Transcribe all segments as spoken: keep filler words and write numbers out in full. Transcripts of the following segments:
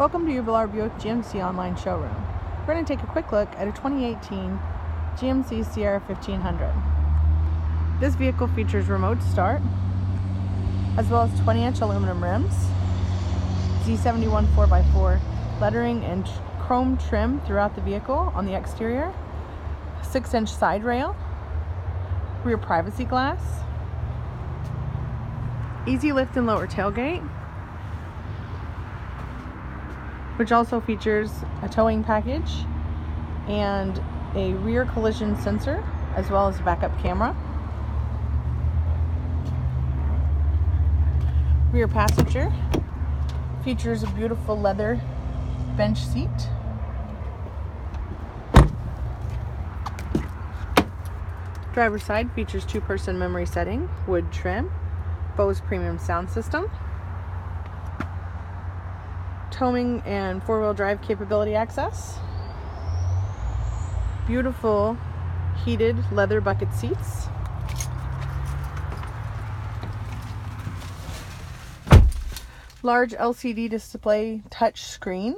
Welcome to UebelhorVincennes Buick G M C online showroom. We're going to take a quick look at a twenty eighteen G M C Sierra fifteen hundred. This vehicle features remote start, as well as twenty inch aluminum rims, Z seventy-one four by four lettering and chrome trim throughout the vehicle on the exterior, six inch side rail, rear privacy glass, easy lift and lower tailgate, which also features a towing package and a rear collision sensor, as well as a backup camera. Rear passenger features a beautiful leather bench seat. Driver's side features two-person memory setting, wood trim, Bose premium sound system, towing and four-wheel drive capability access, beautiful heated leather bucket seats, large L C D display touch screen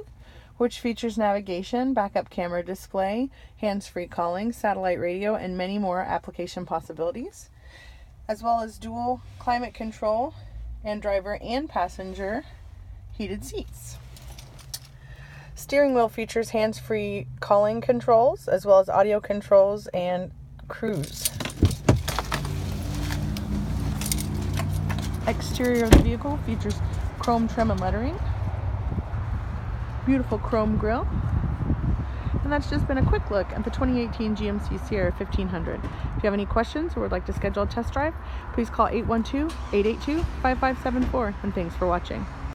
which features navigation, backup camera display, hands-free calling, satellite radio, and many more application possibilities, as well as dual climate control and driver and passenger heated seats. Steering wheel features hands-free calling controls, as well as audio controls and cruise. Exterior of the vehicle features chrome trim and lettering, beautiful chrome grille, and that's just been a quick look at the twenty eighteen G M C Sierra fifteen hundred. If you have any questions or would like to schedule a test drive, please call eight one two, eight eight two, five five seven four, and thanks for watching.